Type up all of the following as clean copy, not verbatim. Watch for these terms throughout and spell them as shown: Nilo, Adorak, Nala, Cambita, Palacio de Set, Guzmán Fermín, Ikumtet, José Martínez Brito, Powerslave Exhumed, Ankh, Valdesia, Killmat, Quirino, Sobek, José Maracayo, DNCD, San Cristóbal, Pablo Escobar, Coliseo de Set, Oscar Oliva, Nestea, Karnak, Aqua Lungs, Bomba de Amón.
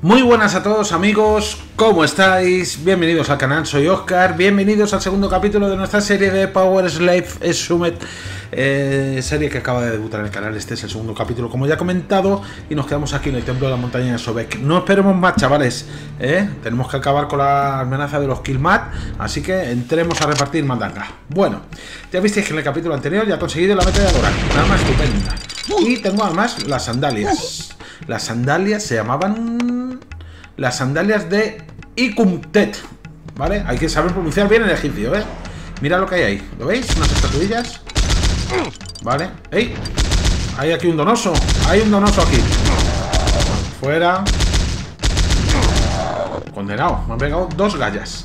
Muy buenas a todos amigos, ¿cómo estáis? Bienvenidos al canal, soy Oscar, bienvenidos al segundo capítulo de nuestra serie de Powerslave Exhumed, serie que acaba de debutar en el canal. Este es el segundo capítulo, como ya he comentado, y nos quedamos aquí en el templo de la montaña de Sobek. No esperemos más, chavales, tenemos que acabar con la amenaza de los Killmat, así que entremos a repartir mandanga. Bueno, ya visteis que en el capítulo anterior ya he conseguido la meta de Adorak, una arma estupenda, y tengo además las sandalias. Las sandalias se llamaban las sandalias de Ikumtet, ¿vale? Hay que saber pronunciar bien el egipcio, ¿eh? Mira lo que hay ahí, ¿lo veis? Unas estatuillas, ¿vale? ¡Ey! Hay aquí un donoso, hay un donoso aquí. Fuera. Condenado, me han pegado dos gallas.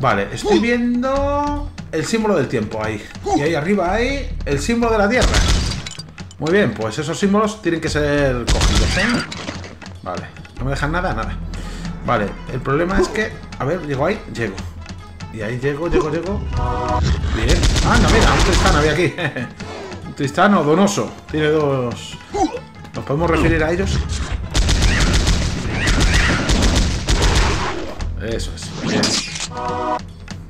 Vale, estoy viendo el símbolo del tiempo ahí. Y ahí arriba hay el símbolo de la tierra. Muy bien, pues esos símbolos tienen que ser cogidos, ¿eh? Vale, no me dejan nada, nada. Vale, el problema es que... A ver, llego ahí, llego. Y ahí llego. Bien. Anda, mira, un tristano había aquí. Un tristano donoso. Tiene dos... ¿Nos podemos referir a ellos? Eso es. Bien.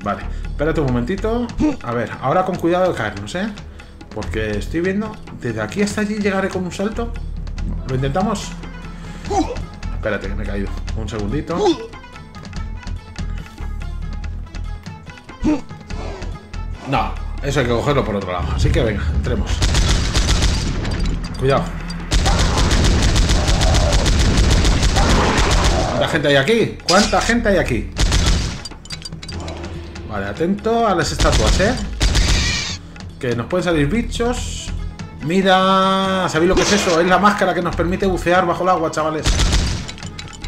Vale, espérate un momentito. A ver, ahora con cuidado de caernos, ¿eh? Porque estoy viendo... ¿Desde aquí hasta allí llegaré con un salto? ¿Lo intentamos? Espérate, que me he caído. Un segundito. No, eso hay que cogerlo por otro lado. Así que venga, entremos. Cuidado. ¿Cuánta gente hay aquí? ¿Cuánta gente hay aquí? Vale, atento a las estatuas, ¿eh? Que nos pueden salir bichos. Mira, ¿sabéis lo que es eso? Es la máscara que nos permite bucear bajo el agua, chavales.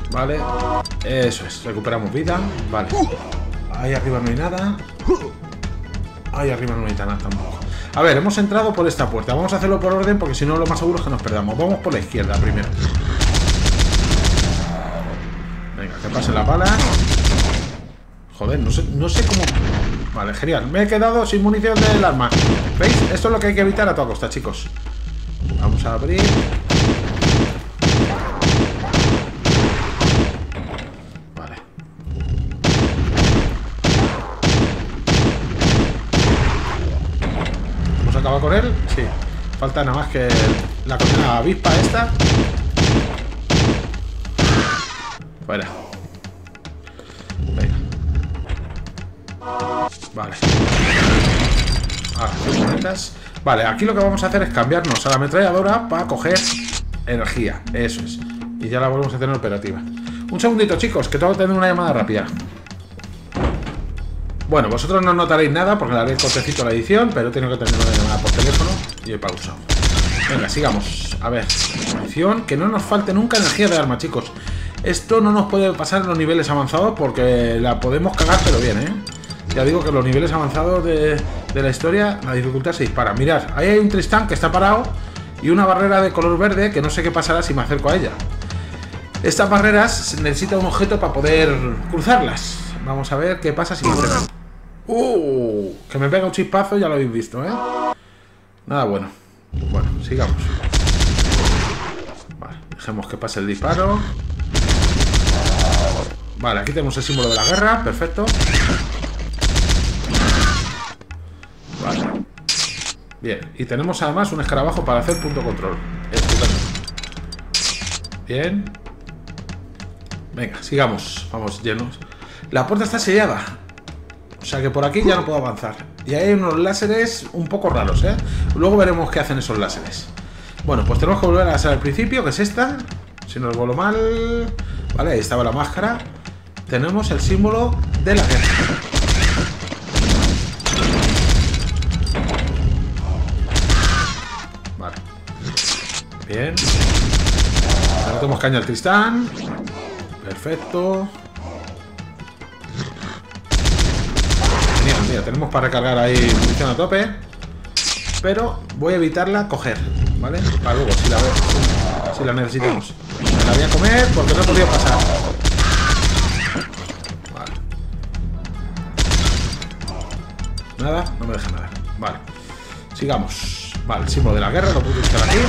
Vale, eso es, recuperamos vida. Vale, ahí arriba no hay nada. Ahí arriba no hay nada tampoco. A ver, hemos entrado por esta puerta. Vamos a hacerlo por orden porque si no lo más seguro es que nos perdamos. Vamos por la izquierda primero. Venga, que pase la bala. Joder, no sé cómo... Vale, genial. Me he quedado sin munición del arma. ¿Veis? Esto es lo que hay que evitar a toda costa, chicos. Vamos a abrir. Vale. ¿Hemos acabado con él? Sí. Falta nada más que la cocina avispa esta. Fuera. Vale. Vale, aquí lo que vamos a hacer es cambiarnos a la ametralladora para coger energía. Eso es. Y ya la volvemos a tener operativa. Un segundito, chicos, que tengo que tener una llamada rápida. Bueno, vosotros no notaréis nada porque le haré el cortecito a la edición, pero tengo que tener una llamada por teléfono y he pausado. Venga, sigamos. A ver, edición, que no nos falte nunca energía de arma, chicos. Esto no nos puede pasar en los niveles avanzados porque la podemos cagar, pero bien, ¿eh? Ya digo que los niveles avanzados de la historia, la dificultad se dispara. Mirad, ahí hay un Tristán que está parado y una barrera de color verde que no sé qué pasará si me acerco a ella. Estas barreras necesitan un objeto para poder cruzarlas. Vamos a ver qué pasa si me pegan. Que me pega un chispazo, ya lo habéis visto, ¿eh? Nada bueno. Bueno, sigamos. Vale, dejemos que pase el disparo. Vale, aquí tenemos el símbolo de la guerra, perfecto. Vale. Bien, y tenemos además un escarabajo para hacer punto control. Estupendo. Bien. Venga, sigamos. Vamos llenos. La puerta está sellada. O sea que por aquí ya no puedo avanzar. Y hay unos láseres un poco raros, ¿eh? Luego veremos qué hacen esos láseres. Bueno, pues tenemos que volver a la sala al principio, que es esta. Si no recuerdo mal... Vale, ahí estaba la máscara. Tenemos el símbolo de la guerra. Bien. Ahora tenemos caña al Tristán. Perfecto. Genial, mira, tenemos para recargar ahí munición a tope. Pero voy a evitarla coger, ¿vale? Para luego, si la necesitamos. Me la voy a comer porque no he podido pasar. Vale. Nada, no me deja nada. Vale. Sigamos. Vale, el símbolo de la guerra, lo puedo instalar aquí.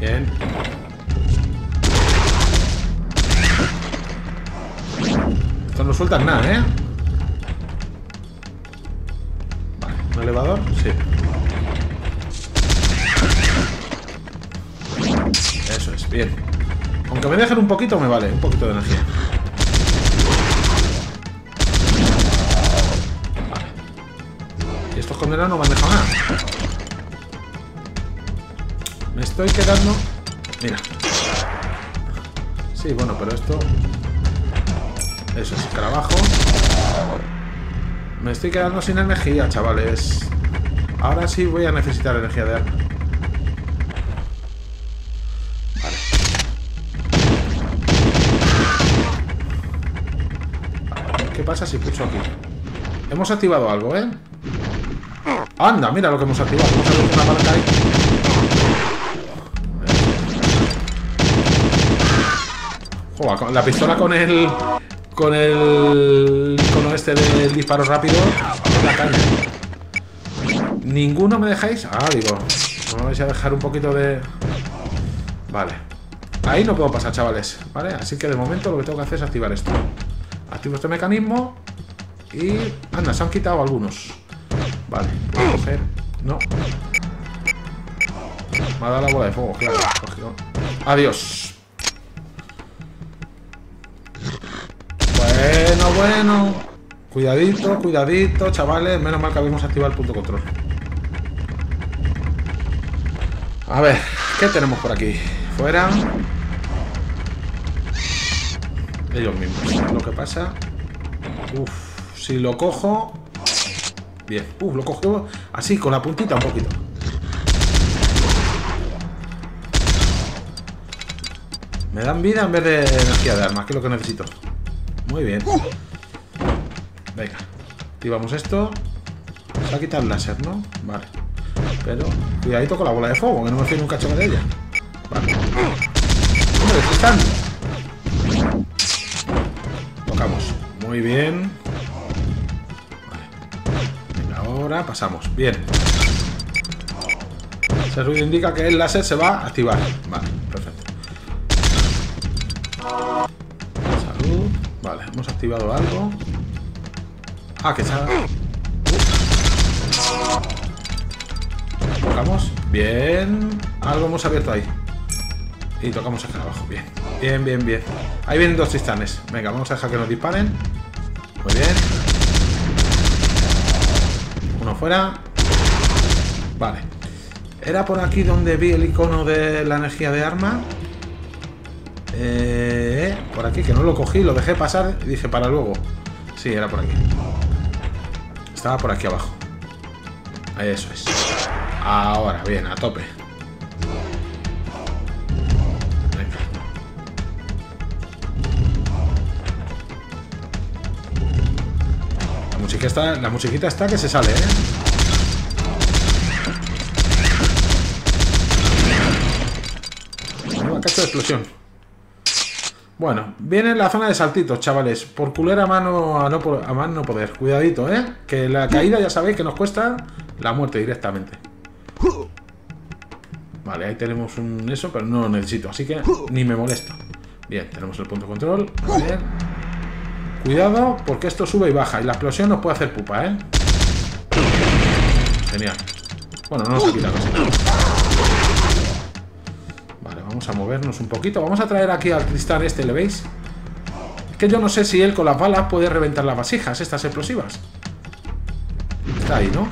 Bien. Estos no sueltan nada, ¿eh? Vale, ¿un elevador? Sí. Eso es, bien. Aunque me dejen un poquito, me vale. Un poquito de energía. Vale. Y estos condenados no me han dejado nada. Me estoy quedando... Mira. Sí, bueno, pero esto... Eso es, escarabajo. Me estoy quedando sin energía, chavales. Ahora sí voy a necesitar energía de arma. Vale. ¿Qué pasa si puso aquí? Hemos activado algo, ¿eh? Anda, mira lo que hemos activado. Vamos a ver una marca ahí. Joder, la pistola con el... Con el icono este del disparo rápido, la caña. ¿Ninguno me dejáis? Ah, digo, me vais a dejar un poquito de... Vale. Ahí no puedo pasar, chavales. Vale, así que de momento lo que tengo que hacer es activar esto. Activo este mecanismo. Y... Anda, se han quitado algunos. Vale, voy a coger... No. Me ha dado la bola de fuego, claro. Cogido. Adiós. Bueno, cuidadito, cuidadito, chavales. Menos mal que habíamos activado el punto control. A ver, ¿qué tenemos por aquí? Fuera. Ellos mismos. Lo que pasa. Uf, si lo cojo. Bien. Uf, lo cojo así, con la puntita un poquito. Me dan vida en vez de energía de armas, que es lo que necesito. Muy bien. Venga. Activamos esto. Se ha quitado el láser, ¿no? Vale. Pero... Cuidadito con la bola de fuego, que no me fío un cacho de ella. Vale. Hombre, ¿qué están? Tocamos. Muy bien. Vale. Venga, ahora pasamos. Bien. Ese ruido indica que el láser se va a activar. Vale, perfecto. Salud. Vale, hemos activado algo. Ah, que se ha... Tocamos. Bien. Algo hemos abierto ahí. Y tocamos acá abajo. Bien. Bien, bien, bien. Ahí vienen dos tristanes. Venga, vamos a dejar que nos disparen. Muy bien. Uno fuera. Vale. ¿Era por aquí donde vi el icono de la energía de arma? Por aquí, que no lo cogí, lo dejé pasar y dije para luego. Sí, era por aquí. Estaba por aquí abajo. Eso es. Ahora, bien, a tope. Venga. La musiquita está que se sale, ¿eh? Nueva cacho de explosión. Bueno, viene la zona de saltitos, chavales. Por culera a mano no poder. Cuidadito, ¿eh? Que la caída ya sabéis que nos cuesta la muerte directamente. Vale, ahí tenemos un eso, pero no lo necesito. Así que ni me molesto. Bien, tenemos el punto de control. Vale. Cuidado, porque esto sube y baja. Y la explosión nos puede hacer pupa, ¿eh? Genial. Bueno, no nos ha quitado así. Vamos a movernos un poquito. Vamos a traer aquí al cristal este, ¿le veis? Es que yo no sé si él con las balas puede reventar las vasijas, estas explosivas. Está ahí, ¿no?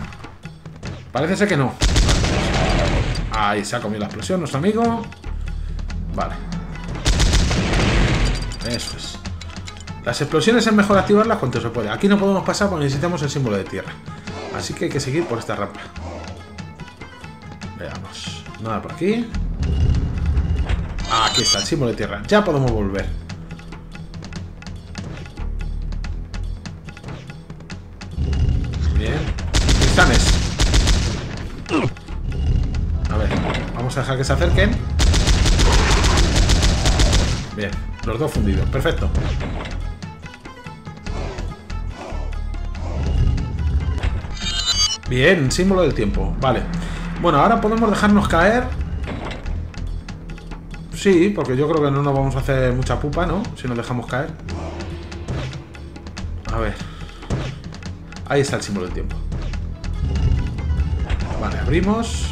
Parece ser que no. Ahí se ha comido la explosión, nuestro amigo. Vale. Eso es. Las explosiones es mejor activarlas cuanto se puede. Aquí no podemos pasar porque necesitamos el símbolo de tierra. Así que hay que seguir por esta rampa. Veamos. Nada por aquí. Aquí está el símbolo de tierra. Ya podemos volver. Bien. Cristales. A ver. Vamos a dejar que se acerquen. Bien. Los dos fundidos. Perfecto. Bien. Símbolo del tiempo. Vale. Bueno, ahora podemos dejarnos caer... Sí, porque yo creo que no nos vamos a hacer mucha pupa, ¿no? Si nos dejamos caer. A ver. Ahí está el símbolo del tiempo. Vale, abrimos.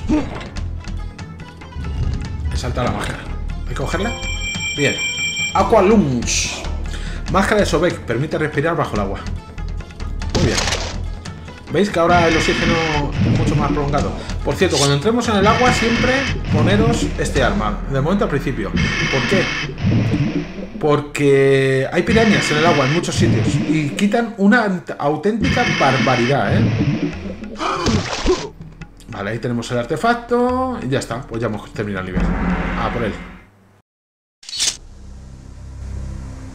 He saltado la máscara. ¿Hay que cogerla? Bien. Aqua Lungs. Máscara de Sobek. Permite respirar bajo el agua. Muy bien. ¿Veis que ahora el oxígeno es mucho más prolongado? Por cierto, cuando entremos en el agua siempre poneros este arma. De momento al principio. ¿Por qué? Porque hay pirañas en el agua en muchos sitios. Y quitan una auténtica barbaridad, ¿eh? Vale, ahí tenemos el artefacto. Y ya está. Pues ya hemos terminado el nivel. Ah, por él.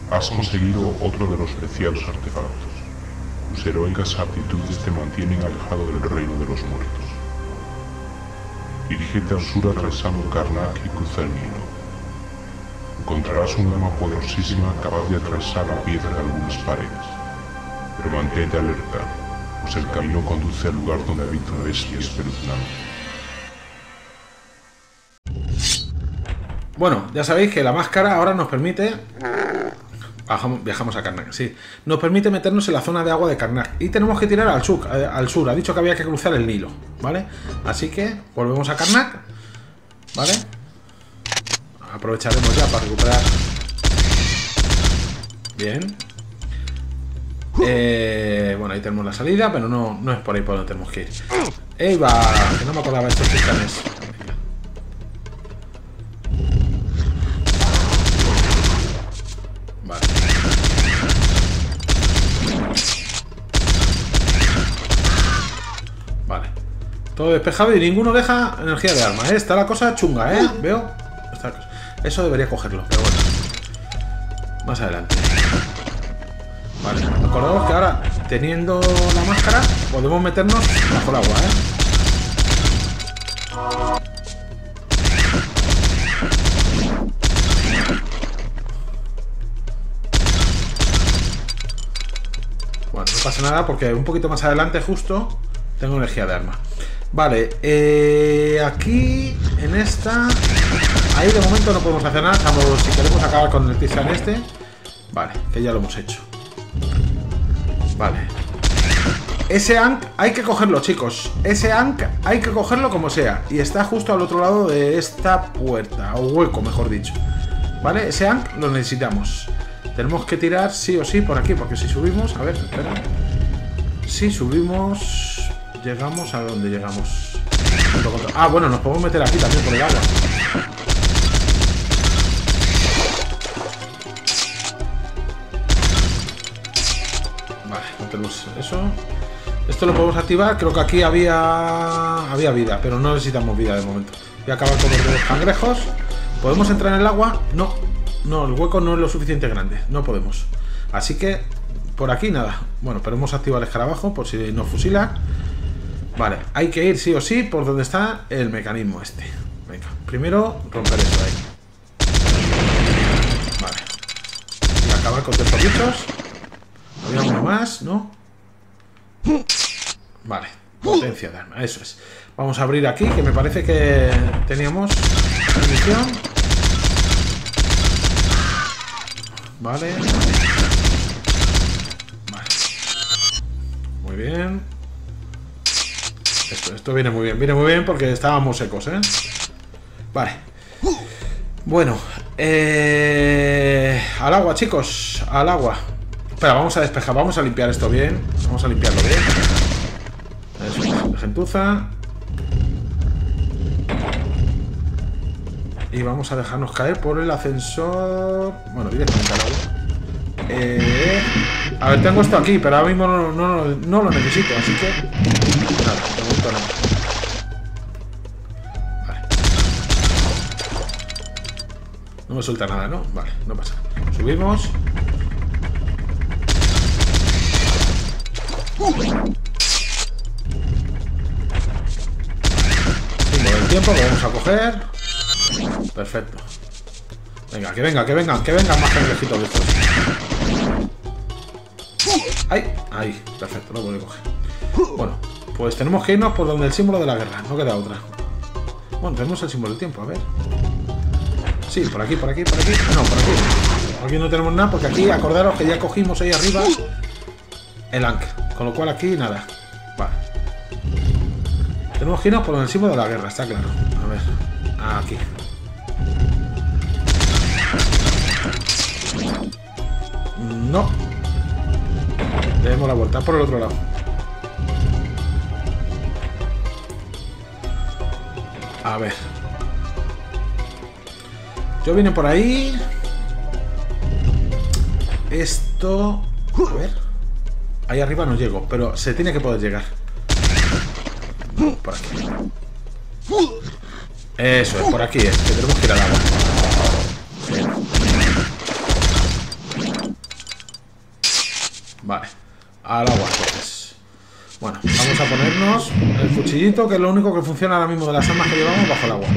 Has conseguido otro de los preciados artefactos. Tus heroicas aptitudes te mantienen alejado del reino de los muertos. Dirígete al sur atravesando Karnak y cruza el Nilo. Encontrarás un arma poderosísima capaz de atravesar la piedra de algunas paredes. Pero mantente alerta, pues el camino conduce al lugar donde habita una bestia espeluznante. Bueno, ya sabéis que la máscara ahora nos permite... Viajamos a Karnak, sí. Nos permite meternos en la zona de agua de Karnak. Y tenemos que tirar al sur. Ha dicho que había que cruzar el Nilo, ¿vale? Así que volvemos a Karnak, ¿vale? Aprovecharemos ya para recuperar. Bien. Bueno, ahí tenemos la salida, pero no es por ahí por donde tenemos que ir. ¡Ey, va! Que no me acordaba de estos titanes. Todo despejado y ninguno deja energía de arma, ¿eh? Está la cosa chunga, ¿eh? Veo. Eso debería cogerlo, pero bueno. Más adelante. Vale, acordamos que ahora, teniendo la máscara, podemos meternos bajo el agua, ¿eh? Bueno, no pasa nada porque un poquito más adelante justo tengo energía de arma. Vale, aquí, en esta... Ahí de momento no podemos hacer nada, salvo si queremos acabar con el tizan este. Vale, que ya lo hemos hecho. Vale. Ese Ankh hay que cogerlo, chicos. Ese Ankh hay que cogerlo como sea. Y está justo al otro lado de esta puerta, o hueco, mejor dicho. Vale, ese Ankh lo necesitamos. Tenemos que tirar sí o sí por aquí, porque si subimos... A ver, espera. Si subimos... Llegamos a donde llegamos. Ah, bueno, nos podemos meter aquí también por el agua. Vale, no tenemos eso. Esto lo podemos activar. Creo que aquí había vida, pero no necesitamos vida de momento. Voy a acabar con los cangrejos. ¿Podemos entrar en el agua? No. No, el hueco no es lo suficiente grande. No podemos. Así que por aquí nada. Bueno, pero hemos activado el escarabajo por si nos fusilan. Vale, hay que ir sí o sí por donde está el mecanismo este. Venga, primero romper eso de ahí. Vale. Y acabar con estos bichos. Había uno más, ¿no? Vale, potencia de arma, eso es. Vamos a abrir aquí, que me parece que teníamos una misión. Vale. Vale. Muy bien. Esto viene muy bien porque estábamos secos, ¿eh? Vale. Bueno, al agua, chicos, al agua. Espera, vamos a despejar, vamos a limpiar esto bien. Vamos a limpiarlo bien. Eso, de gentuza. Y vamos a dejarnos caer por el ascensor. Bueno, directamente al agua. A ver, tengo esto aquí, pero ahora mismo no lo necesito, así que... Nada. Vale. No me suelta nada, ¿no? Vale, no pasa. Subimos. Tengo el tiempo, lo vamos a coger. Perfecto. Venga, que vengan más cangrejitos de estos. ¡Ay! ¡Ay! Perfecto, lo voy a coger. Bueno. Pues tenemos que irnos por donde el símbolo de la guerra. No queda otra. Bueno, tenemos el símbolo del tiempo, a ver. Sí, por aquí. No, por aquí no tenemos nada, porque aquí, acordaros que ya cogimos ahí arriba el Ankh. Con lo cual aquí nada. Vale. Tenemos que irnos por encima de la guerra, está claro. A ver. Aquí. No. Debemos la vuelta por el otro lado. A ver. Yo vine por ahí. Esto... A ver. Ahí arriba no llego, pero se tiene que poder llegar. Por aquí. Eso es, por aquí es. Que tenemos que ir al agua. Vale. Al agua, entonces. Bueno, vamos a ponernos el cuchillito, que es lo único que funciona ahora mismo de las armas que llevamos bajo el agua.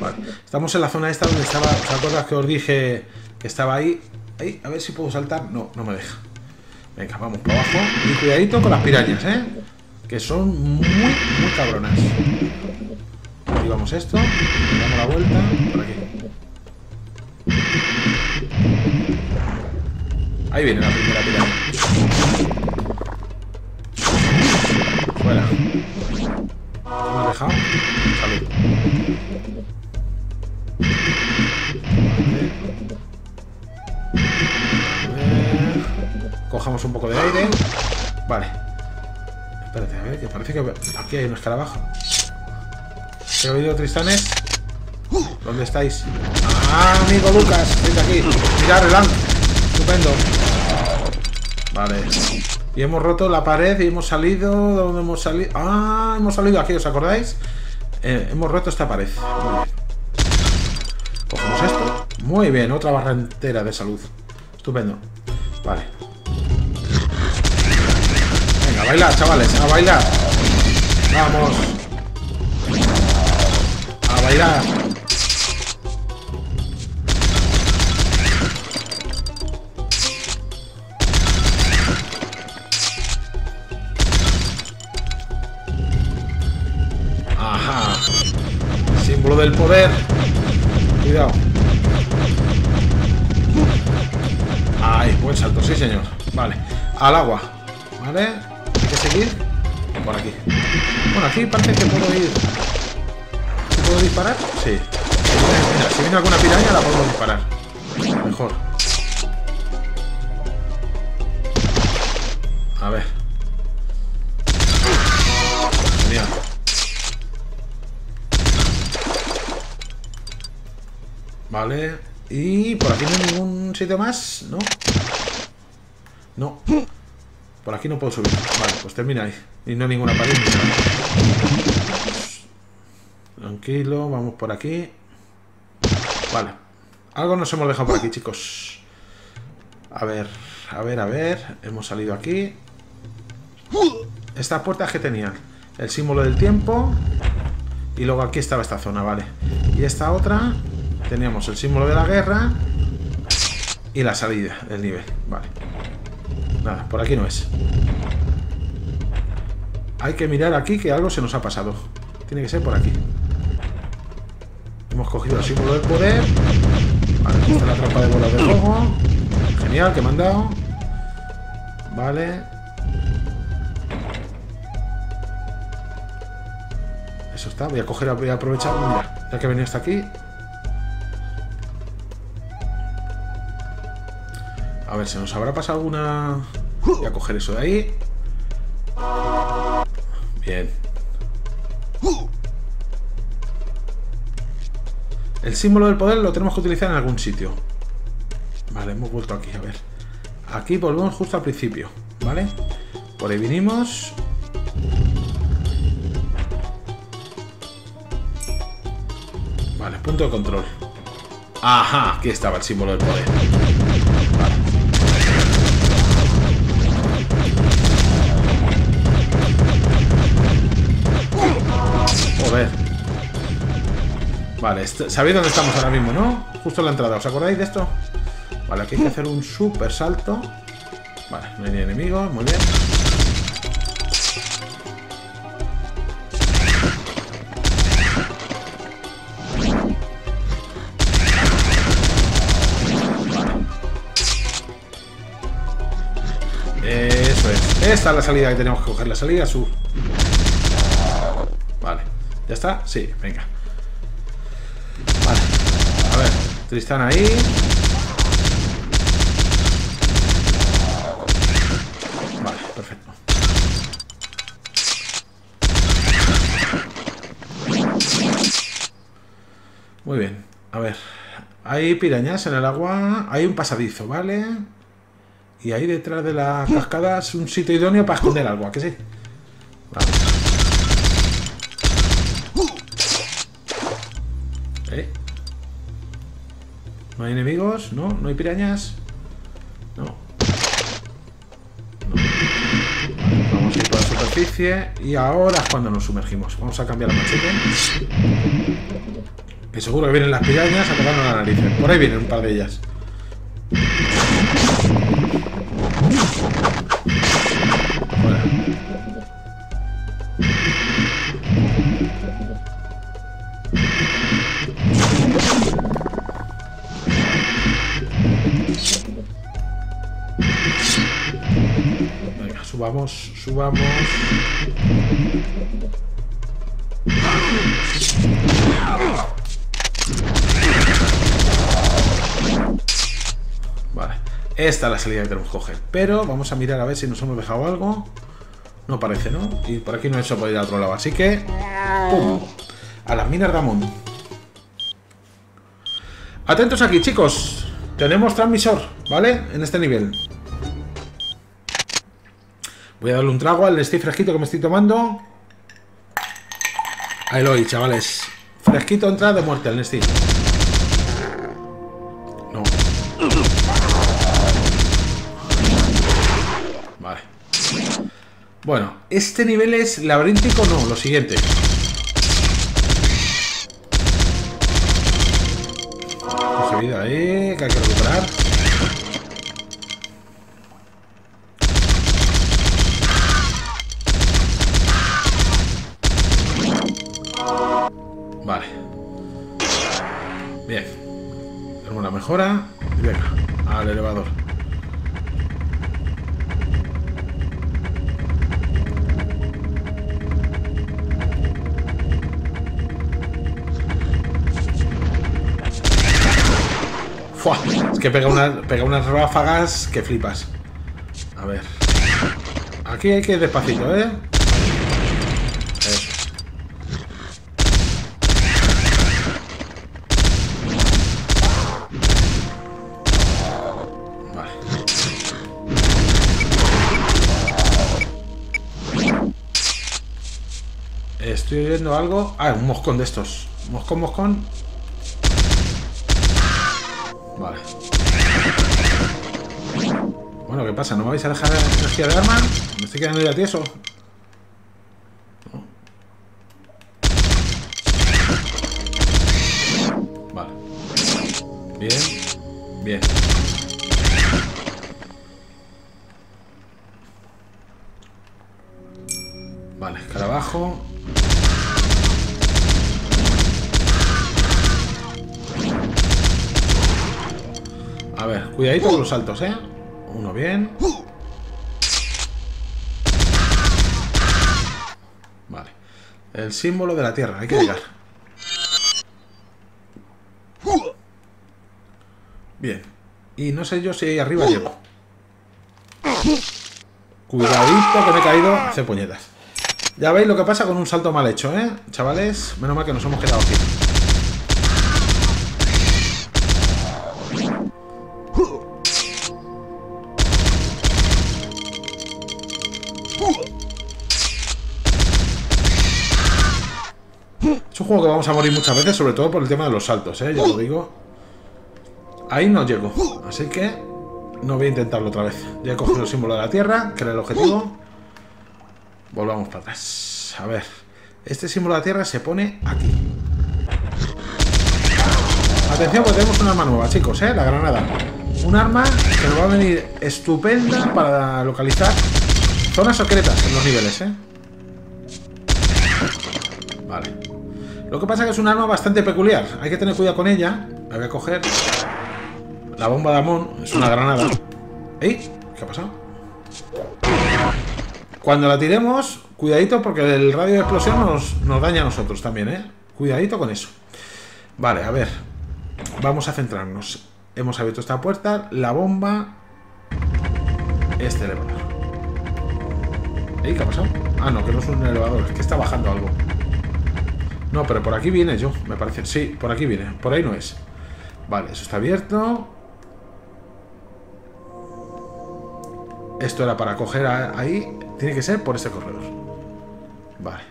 Vale. Estamos en la zona esta donde estaba... ¿Os acordáis que os dije que estaba ahí? Ahí, a ver si puedo saltar. No, no me deja. Venga, vamos para abajo. Y cuidadito con las pirañas, ¿eh? Que son muy cabronas. Activamos esto. Le damos la vuelta. Por aquí. Ahí viene la primera piraña. Fuera. ¿Me has dejado? Salud. Vale. Cojamos un poco de aire. Vale. Espérate, a ver, que parece que... Aquí hay un escarabajo. ¿He oído, Tristanes? ¿Dónde estáis? ¡Ah, amigo Lucas! Vete aquí. Mirad el Ankh. Estupendo. Vale. Y hemos roto la pared y hemos salido... ¿Dónde hemos salido? ¡Ah! Hemos salido aquí, ¿os acordáis? Hemos roto esta pared. Muy bien. Cogemos esto. Muy bien, otra barra entera de salud. Estupendo. Vale. Venga, a bailar, chavales, a bailar. Vamos. A bailar. Ajá. Símbolo del poder. Cuidado. Ahí, buen salto, sí señor. Vale, al agua. Vale, hay que seguir por aquí. Bueno, aquí parece que puedo ir. ¿Puedo disparar? Sí. Mira, si viene alguna piraña la podemos disparar. Mejor. A ver. Genial. Vale. Y por aquí no hay ningún sitio más, ¿no? No. Por aquí no puedo subir. Vale, pues termina ahí. Y no hay ninguna pared. Tranquilo, vamos por aquí. Vale. Algo nos hemos dejado por aquí, chicos. A ver, a ver, a ver. Hemos salido aquí. Estas puertas que tenían el símbolo del tiempo. Y luego aquí estaba esta zona, vale. Y esta otra... Teníamos el símbolo de la guerra y la salida del nivel. Vale. Nada, por aquí no es. Hay que mirar aquí que algo se nos ha pasado. Tiene que ser por aquí. Hemos cogido el símbolo del poder. Vale, aquí está la trampa de bolas de fuego. Genial, que me han dado. Vale. Eso está. Voy a coger, voy a aprovechar. Mira, ya que he venido hasta aquí. A ver, ¿se nos habrá pasado alguna...? Voy a coger eso de ahí. Bien. El símbolo del poder lo tenemos que utilizar en algún sitio. Vale, hemos vuelto aquí, a ver. Aquí volvemos justo al principio, ¿vale? Por ahí vinimos. Vale, punto de control. Ajá, aquí estaba el símbolo del poder. Joder. Vale, sabéis dónde estamos ahora mismo, ¿no? Justo en la entrada, ¿os acordáis de esto? Vale, aquí hay que hacer un super salto. Vale, no hay ni enemigos, muy bien. Esta es la salida que tenemos que coger, la salida sur. Vale. ¿Ya está? Sí, venga. Vale. A ver, Tristán ahí. Vale, perfecto. Muy bien. A ver. Hay pirañas en el agua. Hay un pasadizo, ¿vale? Y ahí detrás de las cascadas un sitio idóneo para esconder algo, ¿a que sí? Vale. ¿No hay enemigos? ¿No? ¿No hay pirañas? No. Vale, vamos a ir por la superficie. Y ahora es cuando nos sumergimos. Vamos a cambiar el machete. Que seguro que vienen las pirañas a pegarnos la nariz. Por ahí vienen un par de ellas. Subamos, subamos. Vale, esta es la salida que tenemos que coger. Pero vamos a mirar a ver si nos hemos dejado algo. No parece, ¿no? Y por aquí no he hecho para ir a otro lado. Así que... ¡pum! A las minas de Amón. Atentos aquí, chicos. Tenemos transmisor, ¿vale? En este nivel. Voy a darle un trago al Nestea fresquito que me estoy tomando. Ahí lo he, chavales. Fresquito entra de muerte al Nestea. No. Vale. Bueno, este nivel es laberíntico, no, lo siguiente. Coge vida ahí, que hay que recuperar. Vale. Bien. Tenemos una mejora. Y venga, al elevador. ¡Fua! Es que pega unas ráfagas que flipas. A ver. Aquí hay que ir despacito, ¿eh? Estoy viendo algo... Ah, un moscón de estos. Moscón. Vale. Bueno, ¿qué pasa? ¿No me vais a dejar energía de arma? ¿Me estoy quedando ya tieso? No. Vale. Bien. Bien. Vale, escarabajo. A ver, cuidadito con los saltos, ¿eh? Uno bien. Vale. El símbolo de la tierra, hay que llegar. Bien. Y no sé yo si ahí arriba llego. Cuidadito que me he caído. Hace puñetas. Ya veis lo que pasa con un salto mal hecho, ¿eh? Chavales, menos mal que nos hemos quedado aquí. Es un juego que vamos a morir muchas veces, sobre todo por el tema de los saltos, ¿eh? Ya lo digo. Ahí no llego, así que no voy a intentarlo otra vez. Ya he cogido el símbolo de la tierra, que era el objetivo. Volvamos para atrás. A ver, este símbolo de la tierra se pone aquí. Atención, porque tenemos un arma nueva, chicos, ¿eh? La granada. Un arma que nos va a venir estupenda para localizar zonas secretas en los niveles, ¿eh? Vale. Lo que pasa es que es un arma bastante peculiar. Hay que tener cuidado con ella. La voy a coger. La bomba de Amón es una granada. ¿Eh? ¿Qué ha pasado? Cuando la tiremos, cuidadito porque el radio de explosión nos daña a nosotros también, ¿eh? Cuidadito con eso. Vale, a ver. Vamos a centrarnos. Hemos abierto esta puerta. La bomba. Este elevador. ¿Eh? ¿Qué ha pasado? Ah, no, que no es un elevador. Es que está bajando algo. No, pero por aquí viene yo, me parece. Sí, por aquí viene. Por ahí no es. Vale, eso está abierto. Esto era para coger ahí. Tiene que ser por este corredor. Vale.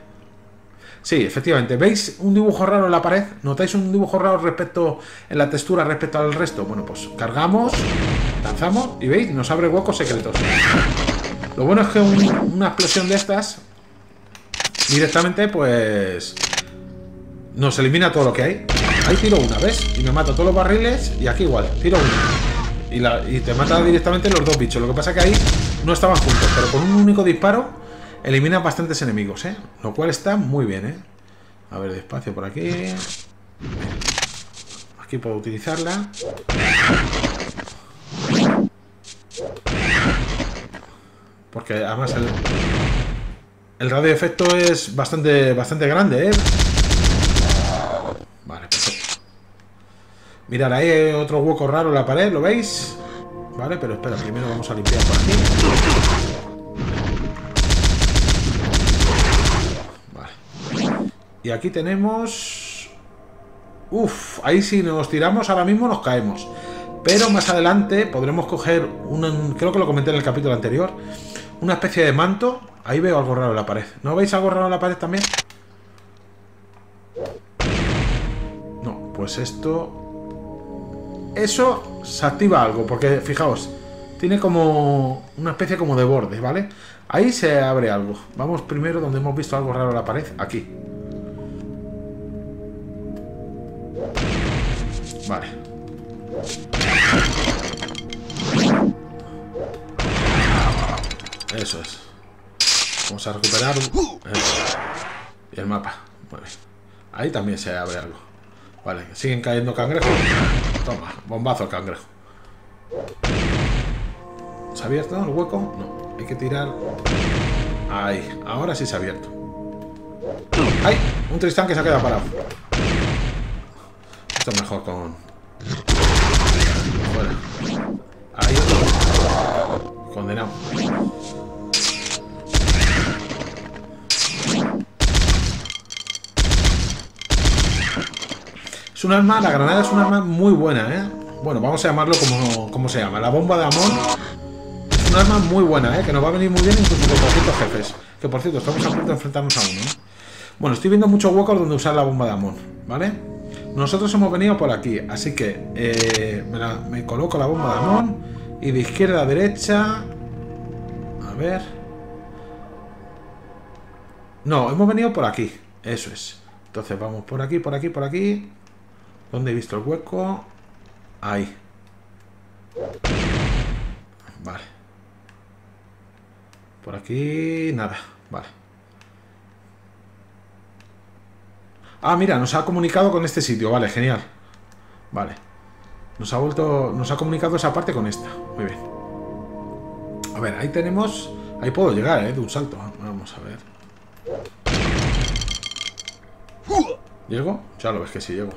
Sí, efectivamente. ¿Veis un dibujo raro en la pared? ¿Notáis un dibujo raro respecto en la textura respecto al resto? Bueno, pues cargamos, lanzamos y ¿veis? Nos abre huecos secretos. Lo bueno es que una explosión de estas directamente pues nos elimina todo lo que hay. Ahí tiro una, ¿ves? Y me mato todos los barriles y aquí igual, tiro una. Y te mata directamente los dos bichos. Lo que pasa es que ahí no estaban juntos, pero con un único disparo eliminas bastantes enemigos, ¿eh? Lo cual está muy bien, ¿eh? A ver, despacio por aquí. Aquí puedo utilizarla. Porque además el radio de efecto es bastante grande, ¿eh? Vale, perfecto. Mirad, ahí hay otro hueco raro en la pared, ¿lo veis? Vale, pero espera, primero vamos a limpiar por aquí. Y aquí tenemos... Uf, ahí si nos tiramos ahora mismo nos caemos. Pero más adelante podremos coger un... Creo que lo comenté en el capítulo anterior. Una especie de manto. Ahí veo algo raro en la pared. ¿No veis algo raro en la pared también? No, pues esto... Eso se activa algo. Porque, fijaos, tiene como... Una especie como de borde, ¿vale? Ahí se abre algo. Vamos primero donde hemos visto algo raro en la pared. Aquí. Vale. Eso es. Vamos a recuperar y el mapa. Vale. Ahí también se abre algo. Vale, siguen cayendo cangrejos. Toma, bombazo al cangrejo. ¿Se ha abierto el hueco? No, hay que tirar. Ahí, ahora sí se ha abierto. ¡Ay! Un Tristán que se ha quedado parado. Esto es mejor con... Fuera. Ahí otro. Condenado. Es un arma... La granada es un arma muy buena, ¿eh? Bueno, vamos a llamarlo como se llama. La bomba de Amón. Es un arma muy buena, ¿eh? Que nos va a venir muy bien incluso con poquitos jefes. Que por cierto, estamos a punto de enfrentarnos a uno, ¿eh? Bueno, estoy viendo muchos huecos donde usar la bomba de Amón, ¿vale? Nosotros hemos venido por aquí, así que me coloco la bomba de Amón y de izquierda a derecha... A ver... No, hemos venido por aquí, eso es. Entonces vamos por aquí, por aquí, por aquí... ¿Dónde he visto el hueco? Ahí. Vale. Por aquí... nada, vale. Ah, mira, nos ha comunicado con este sitio. Vale, genial. Vale. Nos ha comunicado esa parte con esta. Muy bien. A ver, ahí tenemos... Ahí puedo llegar, de un salto. Vamos a ver. ¿Llego? Ya lo ves que sí, llego.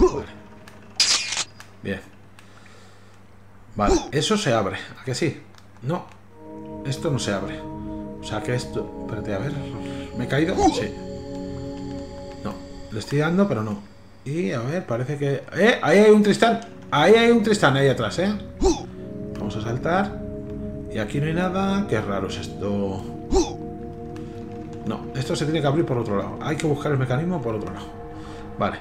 Vale. Bien. Vale, eso se abre. ¿A que sí? No, esto no se abre. O sea que esto... Espérate, a ver... ¿Me he caído? Sí. No, le estoy dando, pero no. Y, a ver, parece que... Ahí hay un Tristán. Ahí hay un Tristán, ahí atrás, Vamos a saltar. Y aquí no hay nada. Qué raro es esto. No, esto se tiene que abrir por otro lado. Hay que buscar el mecanismo por otro lado. Vale.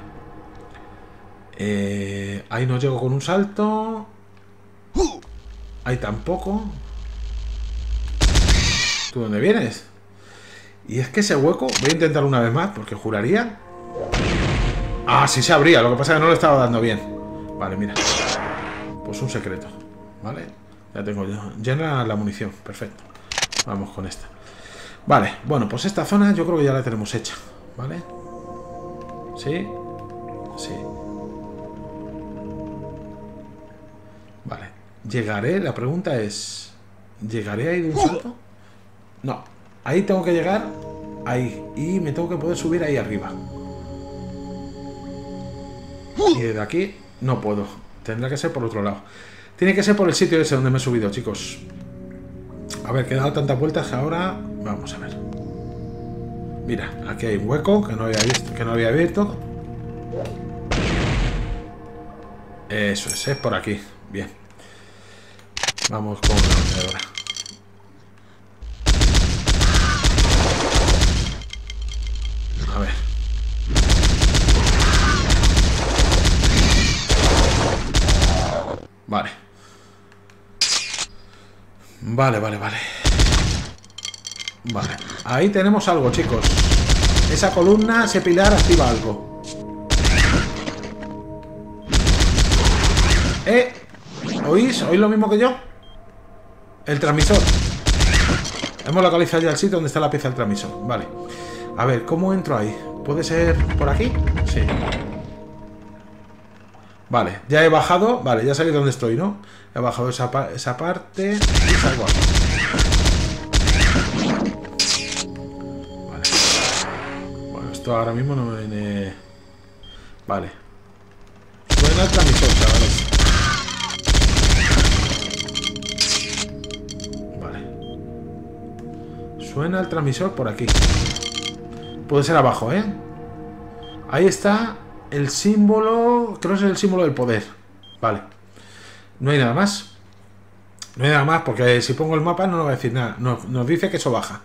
Ahí no llego con un salto. Ahí tampoco. ¿Tú dónde vienes? Y es que ese hueco... Voy a intentar una vez más, porque juraría... Ah, sí se abría. Lo que pasa es que no lo estaba dando bien. Vale, mira. Pues un secreto. Vale. Ya tengo llena la munición. Perfecto. Vamos con esta. Vale. Bueno, pues esta zona yo creo que ya la tenemos hecha. ¿Vale? Sí. Sí. ¿Llegaré? La pregunta es... ¿Llegaré ahí de un salto? No. Ahí tengo que llegar. Ahí. Y me tengo que poder subir ahí arriba. Y desde aquí no puedo. Tendrá que ser por otro lado. Tiene que ser por el sitio ese donde me he subido, chicos. A ver, que he dado tantas vueltas que ahora... Vamos a ver. Mira, aquí hay un hueco que no había visto, que no había abierto. Eso es por aquí. Bien. Vamos con la lanzadora. A ver. Vale. Vale. Vale. Ahí tenemos algo, chicos. Esa columna, ese pilar activa algo. ¿Oís? ¿Oís lo mismo que yo? El transmisor. Hemos localizado ya el sitio donde está la pieza del transmisor. Vale. A ver, ¿cómo entro ahí? ¿Puede ser por aquí? Sí. Vale, ya he bajado. Vale, ya sabéis dónde estoy, ¿no? He bajado esa parte y salgo aquí. Vale. Bueno, esto ahora mismo no me viene... Vale. Suena el transmisor, chavales. Suena el transmisor por aquí. Puede ser abajo, ¿eh? Ahí está el símbolo... Creo que es el símbolo del poder. Vale. No hay nada más. No hay nada más porque si pongo el mapa no nos va a decir nada. Nos dice que eso baja.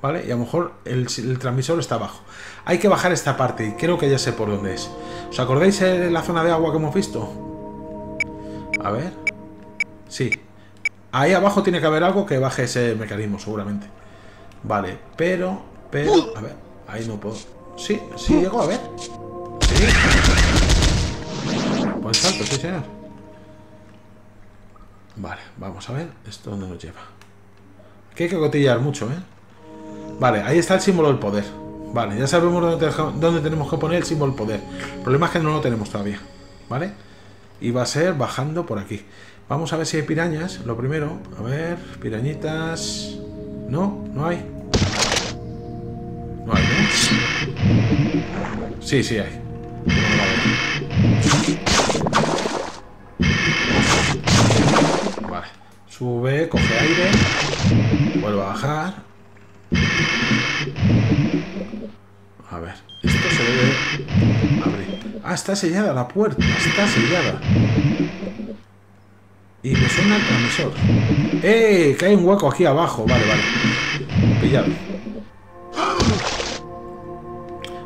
¿Vale? Y a lo mejor el transmisor está abajo. Hay que bajar esta parte y creo que ya sé por dónde es. ¿Os acordáis de la zona de agua que hemos visto? A ver. Sí. Ahí abajo tiene que haber algo que baje ese mecanismo, seguramente. Vale, pero... A ver, ahí no puedo... Sí, sí, llego, a ver. Sí. Pues salto, sí, señor. Vale, vamos a ver esto dónde nos lleva. Aquí hay que cotillar mucho, ¿eh? Vale, ahí está el símbolo del poder. Vale, ya sabemos dónde tenemos que poner el símbolo del poder. El problema es que no lo tenemos todavía, ¿vale? Y va a ser bajando por aquí. Vamos a ver si hay pirañas, lo primero. A ver, pirañitas... No, no hay. No hay, ¿no? Sí, sí hay. Vale. Sube, coge aire. Vuelve a bajar. A ver. Esto se debe abrir. Ah, está sellada la puerta. Está sellada. Y me suena el transmisor. ¡Eh! Que hay un hueco aquí abajo. Vale. Pillado.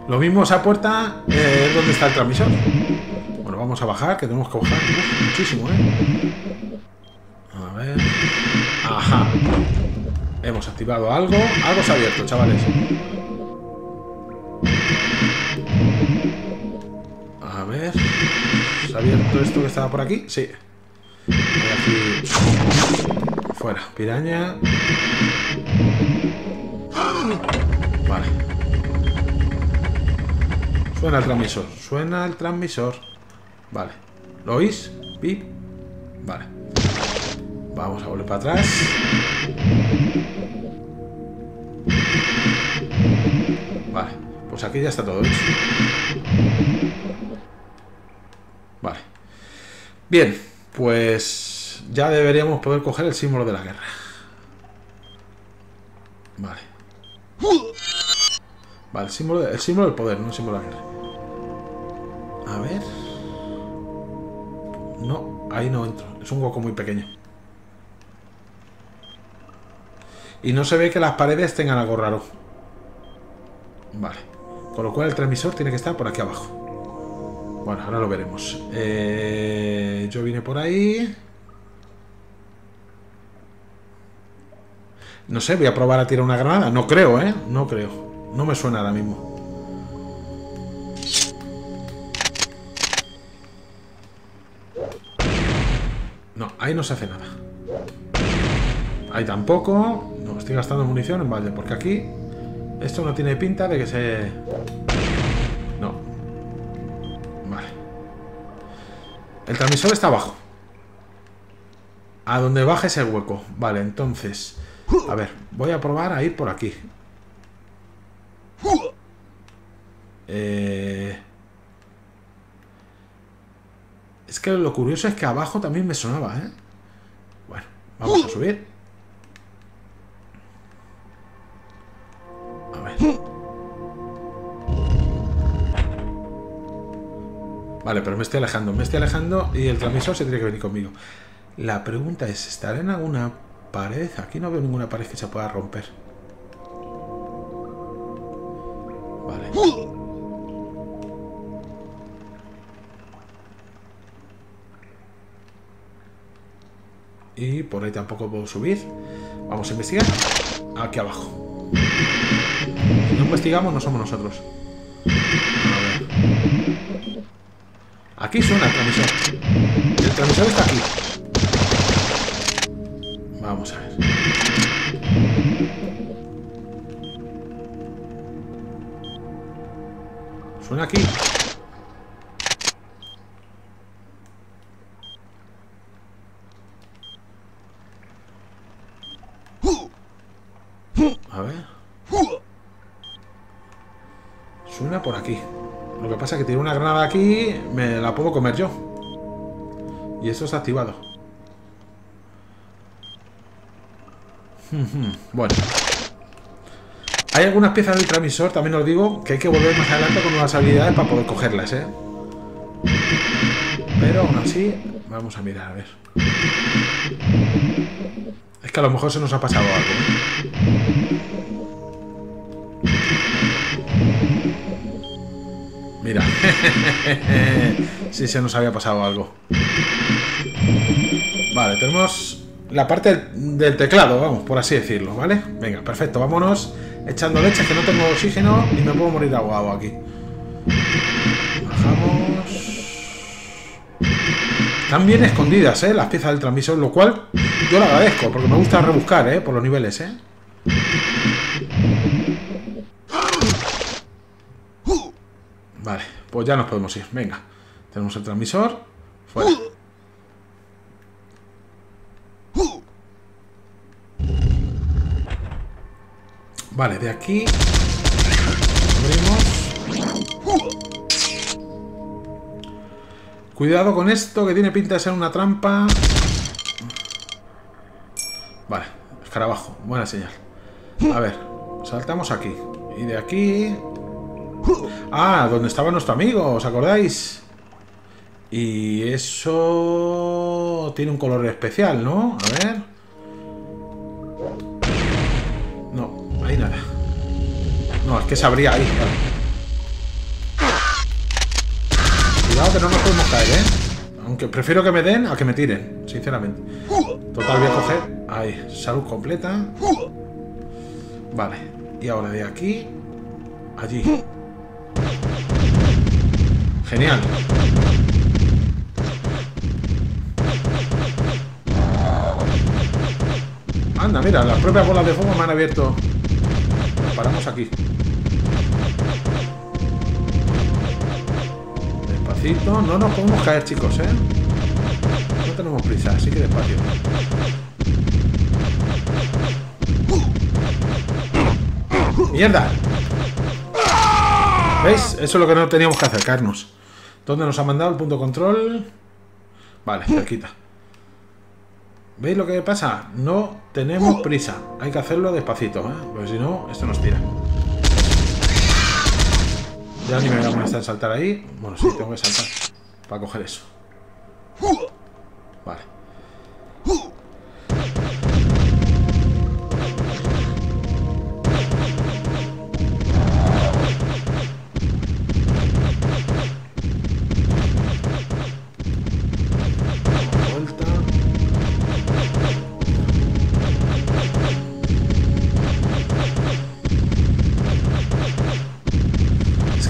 Lo mismo esa puerta es donde está el transmisor. Bueno, vamos a bajar, que tenemos que bajar. Uf, muchísimo, ¿eh? A ver... ¡Ajá! Hemos activado algo. Algo se ha abierto, chavales. A ver... ¿Se ha abierto esto que estaba por aquí? Sí. Aquí. Fuera, piraña. Vale. Suena el transmisor. Suena el transmisor. Vale. ¿Lo oís? Pip. Vale. Vamos a volver para atrás. Vale. Pues aquí ya está todo hecho. Vale. Bien. Pues ya deberíamos poder coger el símbolo de la guerra. Vale. Vale, el símbolo del poder, no el símbolo de la guerra. A ver. No, ahí no entro. Es un hueco muy pequeño. Y no se ve que las paredes tengan algo raro. Vale. Con lo cual el transmisor tiene que estar por aquí abajo. Bueno, ahora lo veremos. Yo vine por ahí. No sé, voy a probar a tirar una granada. No creo, ¿eh? No creo. No me suena ahora mismo. No, ahí no se hace nada. Ahí tampoco. No, estoy gastando munición en balde. Porque aquí esto no tiene pinta de que se... No. El transmisor está abajo. A donde baje ese hueco. Vale, entonces... A ver, voy a probar a ir por aquí. Es que lo curioso es que abajo también me sonaba, ¿eh? Bueno, vamos a subir. A ver. Vale, pero me estoy alejando y el transmisor se tiene que venir conmigo. La pregunta es, ¿estará en alguna pared? Aquí no veo ninguna pared que se pueda romper. Vale. Y por ahí tampoco puedo subir. Vamos a investigar. Aquí abajo. Si no investigamos, no somos nosotros. Aquí suena el transmisor. El transmisor está aquí. Vamos a ver. Suena aquí. A ver. Suena por aquí. Lo que pasa es que tiene una granada aquí. Me la puedo comer yo. Y eso está activado. Bueno. Hay algunas piezas del transmisor, también os digo, que hay que volver más adelante con nuevas habilidades para poder cogerlas, ¿eh? Pero aún así, vamos a mirar, a ver. Es que a lo mejor se nos ha pasado algo. Mira. Sí, se nos había pasado algo. Vale, tenemos la parte del teclado, vamos, por así decirlo, ¿vale? Venga, perfecto, vámonos echando leche, que no tengo oxígeno y me puedo morir ahogado aquí. Bajamos. Están bien escondidas, las piezas del transmisor, lo cual yo lo agradezco, porque me gusta rebuscar, por los niveles, Vale, pues ya nos podemos ir, venga. Tenemos el transmisor, fuera. Vale, de aquí abrimos. Cuidado con esto, que tiene pinta de ser una trampa. Vale, escarabajo, buena señal. A ver, saltamos aquí. Y de aquí... Ah, donde estaba nuestro amigo, ¿os acordáis? Y eso... tiene un color especial, ¿no? A ver... Ahí nada. No, es que se abría ahí. Vale. Cuidado que no nos podemos caer, Aunque prefiero que me den a que me tiren, sinceramente. Total, voy a coger... Ahí, salud completa. Vale. Y ahora de aquí... Allí. Genial. Anda, mira, las propias bolas de fuego me han abierto... Paramos aquí. Despacito. No nos podemos caer, chicos, No tenemos prisa, así que despacio. ¡Mierda! ¿Veis? Eso es lo que no teníamos que acercarnos. ¿Dónde nos ha mandado el punto control? Vale, cerquita. ¿Veis lo que pasa? No tenemos prisa. Hay que hacerlo despacito, porque si no, esto nos tira. Ya ni me voy a molestar en saltar ahí. Bueno, sí, tengo que saltar para coger eso. Vale.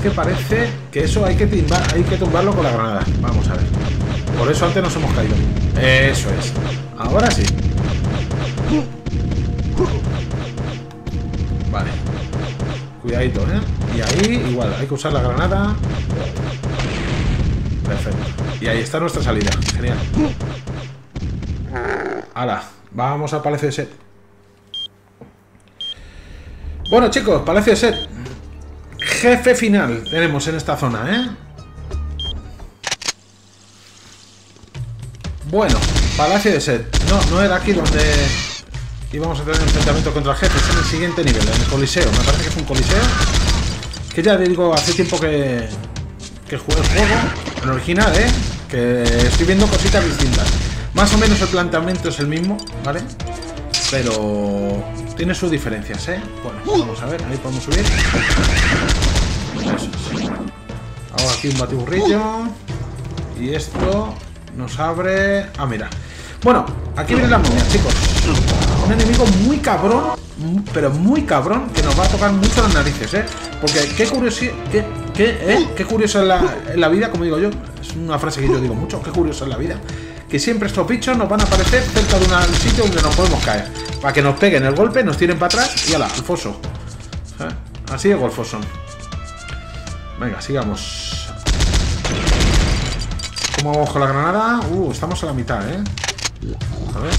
Que parece que eso hay que tumbarlo con la granada. Vamos a ver. Por eso antes nos hemos caído. Eso es. Ahora sí. Vale. Cuidadito, Y ahí, igual, hay que usar la granada. Perfecto. Y ahí está nuestra salida. Genial. Ala, vamos al Palacio de Set. Bueno, chicos, Palacio de Set. Jefe final tenemos en esta zona, ¿eh? Bueno, Palacio de Set. No era aquí donde íbamos a tener enfrentamiento contra jefes. En el siguiente nivel, en el Coliseo. Me parece que es un Coliseo. Que ya digo, hace tiempo que jugué el juego. El original, ¿eh? Que estoy viendo cositas distintas. Más o menos el planteamiento es el mismo, ¿vale? Pero tiene sus diferencias, ¿eh? Bueno, vamos a ver, ahí podemos subir. Ahora aquí un batiburrillo. Y esto nos abre... Ah, mira. Bueno, aquí viene la momia, chicos. Un enemigo muy cabrón, pero muy cabrón, que nos va a tocar mucho las narices, ¿eh? Porque qué curioso es la vida, como digo yo. Es una frase que yo digo mucho, qué curioso es la vida. Que siempre estos bichos nos van a aparecer cerca de un sitio donde nos podemos caer. Para que nos peguen el golpe, nos tiren para atrás y ala, al foso. ¿Eh? Así de golfos son. Venga, sigamos. ¿Cómo vamos con la granada? Estamos a la mitad, ¿eh? A ver.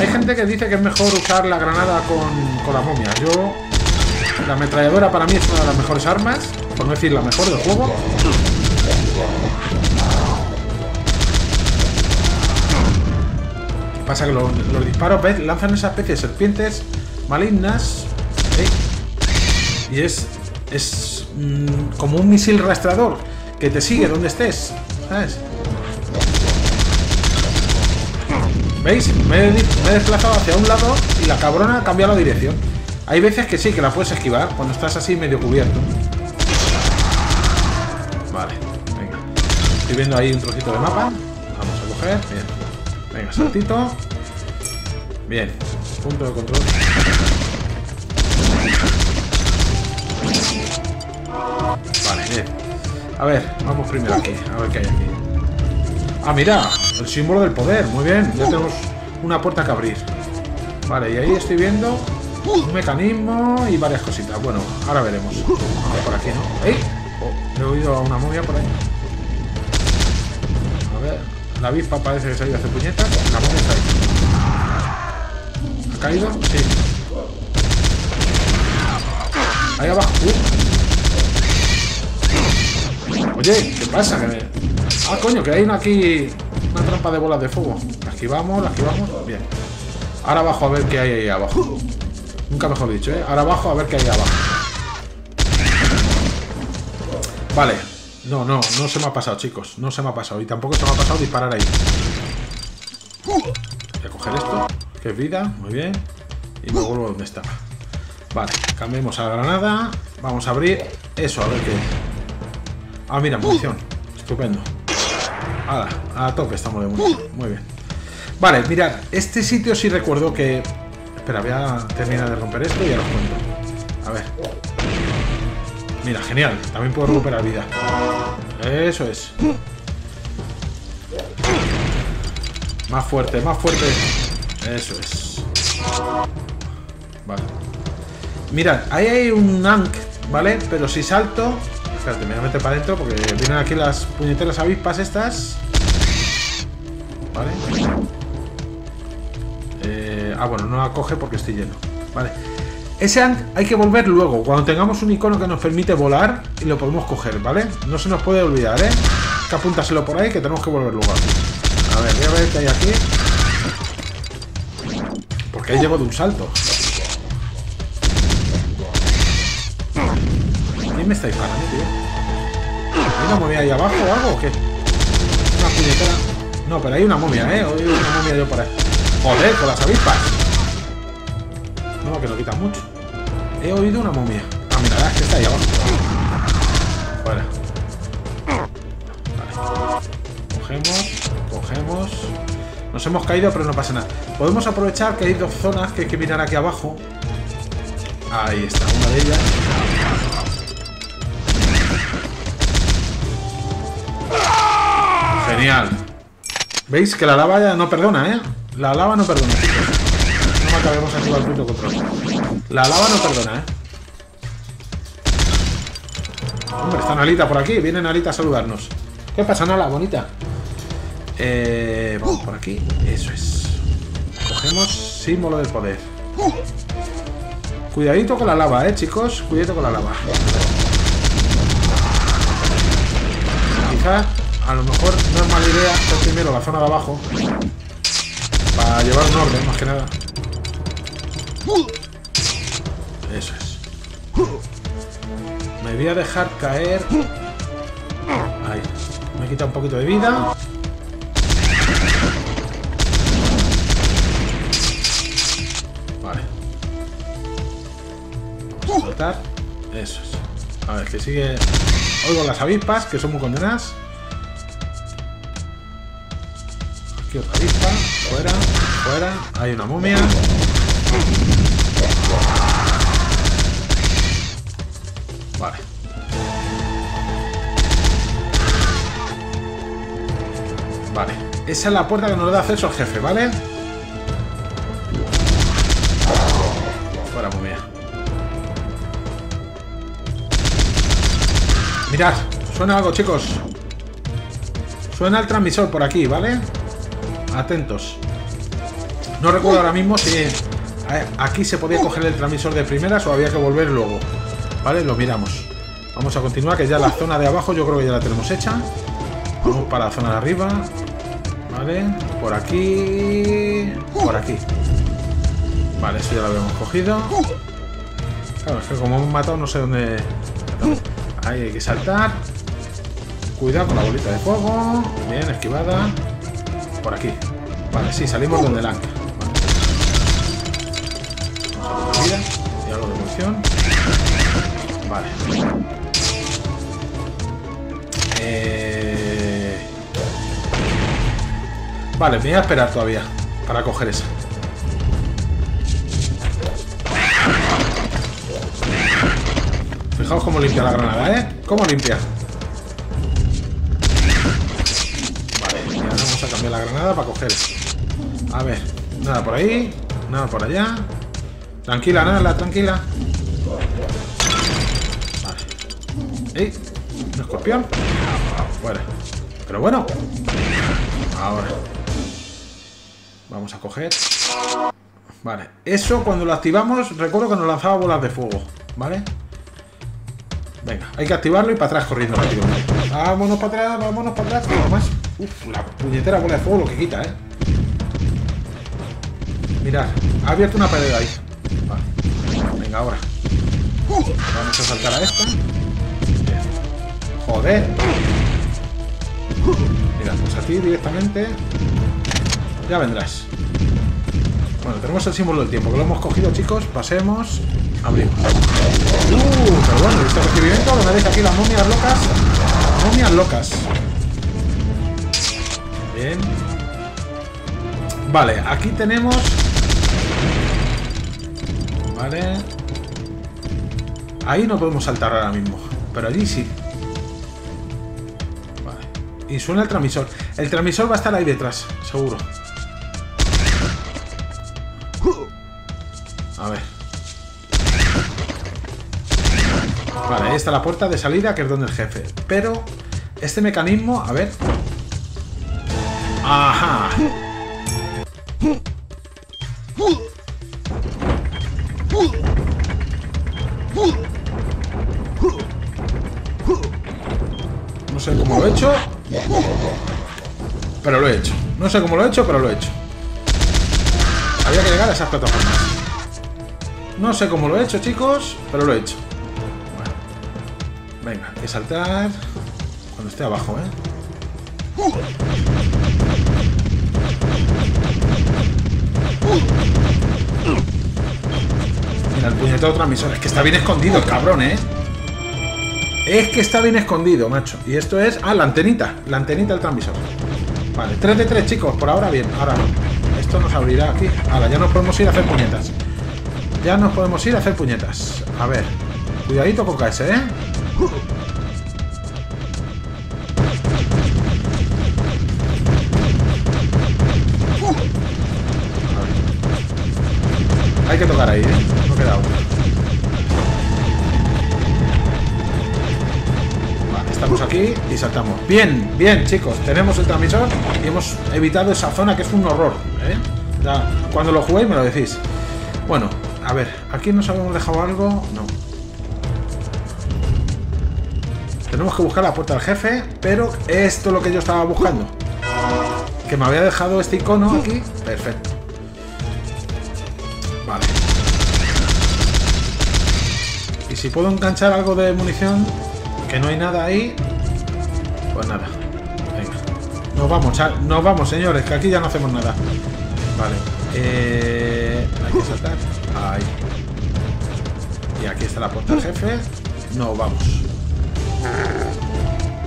Hay gente que dice que es mejor usar la granada con la momia. Yo... La ametralladora para mí es una de las mejores armas. Por no decir la mejor del juego. Pasa que los disparos, ¿ves? Lanzan esa especie de serpientes malignas, ¿eh? Y es como un misil rastrador que te sigue donde estés, ¿sabes? ¿Veis? Me he desplazado hacia un lado y la cabrona ha cambiado la dirección. Hay veces que sí, que la puedes esquivar cuando estás así medio cubierto. Vale, venga. Estoy viendo ahí un trocito de mapa. Vamos a coger, bien. Venga, saltito. Bien. Punto de control. Vale, bien. A ver, vamos primero aquí. A ver qué hay aquí. Ah, mira. El símbolo del poder. Muy bien. Ya tenemos una puerta que abrir. Vale, y ahí estoy viendo un mecanismo y varias cositas. Bueno, ahora veremos. A ver, por aquí, ¿no? ¡Ey! He oído a una momia por ahí. A ver. La avispa parece que se ha ido a hacer puñetas. La bomba está ahí. ¿Ha caído? Sí. Ahí abajo. Oye, ¿qué pasa? Ah, coño, que hay una trampa de bolas de fuego. La esquivamos, Bien. Ahora abajo a ver qué hay ahí abajo. Nunca mejor dicho, ¿eh? Ahora abajo a ver qué hay abajo. Vale. No se me ha pasado, chicos. No se me ha pasado. Y tampoco se me ha pasado disparar ahí. Voy a coger esto, que es vida. Muy bien. Y me vuelvo donde estaba. Vale, cambiemos a la granada. Vamos a abrir eso, a ver qué... Ah, mira, munición. Estupendo. Ahora, a tope estamos de munición. Muy bien. Vale, mirad. Este sitio sí recuerdo que... Espera, voy a terminar de romper esto y ya os cuento. A ver... Mira, genial. También puedo recuperar vida. Eso es. Más fuerte, Eso es. Vale. Mirad, ahí hay un Ankh, ¿vale? Pero si salto... Espérate, me voy a meter para adentro porque vienen aquí las puñeteras avispas estas. Vale. Bueno, no la coge porque estoy lleno. Vale. Ese Ankh hay que volver luego, cuando tengamos un icono que nos permite volar y lo podemos coger, ¿vale? No se nos puede olvidar, ¿eh? Que apúntaselo por ahí, que tenemos que volver luego. A ver, voy a ver qué hay aquí. Porque ahí llego de un salto. ¿Quién me está disparando, tío? ¿Hay una momia ahí abajo o algo o qué? Una puñetera. No, pero hay una momia, ¿eh? Oí una momia yo por ahí. Joder, con las avispas. No, que lo quitan mucho. He oído una momia. Ah, mira, es que está ahí abajo. Fuera. Vale. Cogemos. Nos hemos caído, pero no pasa nada. Podemos aprovechar que hay dos zonas que hay que mirar aquí abajo. Ahí está, una de ellas. Genial. ¿Veis que la lava ya no perdona, eh? La lava no perdona, chicos. No acabemos de activar el punto control. La lava no perdona, ¿eh? Hombre, está Nalita por aquí. Viene Nalita a saludarnos. ¿Qué pasa, Nala? Bonita. Vamos por aquí. Eso es. Cogemos símbolo de poder. Cuidadito con la lava, chicos. Cuidadito con la lava. Quizás, a lo mejor, no es mala idea hacer primero la zona de abajo. Para llevar un orden, más que nada. Eso es. Me voy a dejar caer. Ahí. Me quita un poquito de vida. Vale. Vamos a saltar. Eso es. A ver, que sigue. Oigo las avispas, que son muy condenadas. Aquí otra avispa. Fuera, fuera. Hay una momia. Vale. Vale. Esa es la puerta que nos da acceso al jefe, ¿vale? Fuera, momia. Mirad, suena algo, chicos. Suena el transmisor por aquí, ¿vale? Atentos. No recuerdo ahora mismo si aquí se podía coger el transmisor de primeras o había que volver luego. Vale, lo miramos. Vamos a continuar, que ya la zona de abajo yo creo que ya la tenemos hecha. Vamos para la zona de arriba. Vale, por aquí. Por aquí. Vale, eso ya lo habíamos cogido. Claro, es que como hemos matado no sé dónde. Ahí hay que saltar. Cuidado con la bolita de fuego. Bien, esquivada. Por aquí. Vale, sí, salimos donde el Ankh. Vale. Y algo de munición. Vale. Vale, me voy a esperar todavía para coger esa. Fijaos cómo limpia la granada, Cómo limpia. Vale, ya vamos a cambiar la granada para coger. A ver, nada por ahí, nada por allá. Tranquila, nada, tranquila. ¡Ey! ¿Un escorpión? Fuera. Pero bueno. Ahora. Vamos a coger. Vale. Eso cuando lo activamos, recuerdo que nos lanzaba bolas de fuego. ¿Vale? Venga. Hay que activarlo y para atrás corriendo rápido. Vámonos para atrás, vámonos para atrás. Nada más. Uf, la puñetera bola de fuego lo que quita, Mirad. Ha abierto una pared ahí. Vale. Venga, ahora. Vamos a saltar a esta. Joder. Mira, pues aquí directamente. Ya vendrás. Bueno, tenemos el símbolo del tiempo, que lo hemos cogido, chicos. Pasemos. Abrimos. Pero bueno, este recibimiento lo veréis aquí, las momias locas. Las momias locas. Bien. Vale, aquí tenemos. Vale. Ahí no podemos saltar ahora mismo. Pero allí sí. Y suena el transmisor. El transmisor va a estar ahí detrás, seguro. A ver. Vale, ahí está la puerta de salida, que es donde el jefe. Pero este mecanismo, a ver. Ajá. No sé cómo lo he hecho. Pero lo he hecho. No sé cómo lo he hecho, pero lo he hecho. Había que llegar a esas plataformas. No sé cómo lo he hecho, chicos, pero lo he hecho. Bueno. Venga, hay que saltar cuando esté abajo, Mira, el puñetero transmisor. Es que está bien escondido el cabrón, Es que está bien escondido, macho. Y esto es... Ah, la antenita. La antenita del transmisor. Vale, 3 de 3, chicos. Por ahora bien. Ahora no. Esto nos abrirá aquí. Ahora ya nos podemos ir a hacer puñetas. Ya nos podemos ir a hacer puñetas. A ver. Cuidadito con KS, Hay que tocar ahí, No queda otra. aquí y saltamos. Bien, bien, chicos. Tenemos el transmisor y hemos evitado esa zona que es un horror, ¿eh? Cuando lo juguéis me lo decís. Bueno, a ver, ¿aquí nos habíamos dejado algo? No. Tenemos que buscar la puerta del jefe, pero esto es lo que yo estaba buscando. Que me había dejado este icono aquí. Perfecto. Vale. Y si puedo enganchar algo de munición, que no hay nada ahí, pues nada. Venga. Nos vamos, señores, que aquí ya no hacemos nada. Vale. Hay que saltar. Ahí. Y aquí está la puerta del jefe. Nos vamos.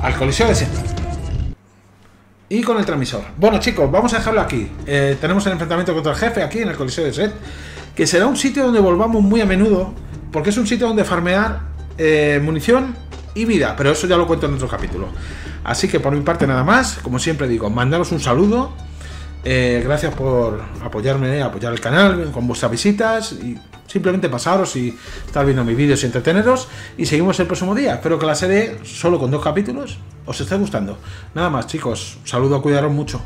Al Coliseo de Set. Y con el transmisor. Bueno, chicos, vamos a dejarlo aquí. Tenemos el enfrentamiento contra el jefe aquí en el Coliseo de Set, que será un sitio donde volvamos muy a menudo, porque es un sitio donde farmear munición y vida, pero eso ya lo cuento en otro capítulo. Así que por mi parte nada más, como siempre digo, mandaros un saludo, gracias por apoyarme, apoyar el canal con vuestras visitas, y simplemente pasaros y estar viendo mis vídeos y entreteneros, y seguimos el próximo día. Espero que la serie, solo con 2 capítulos, os esté gustando. Nada más, chicos, un saludo, cuidaros mucho.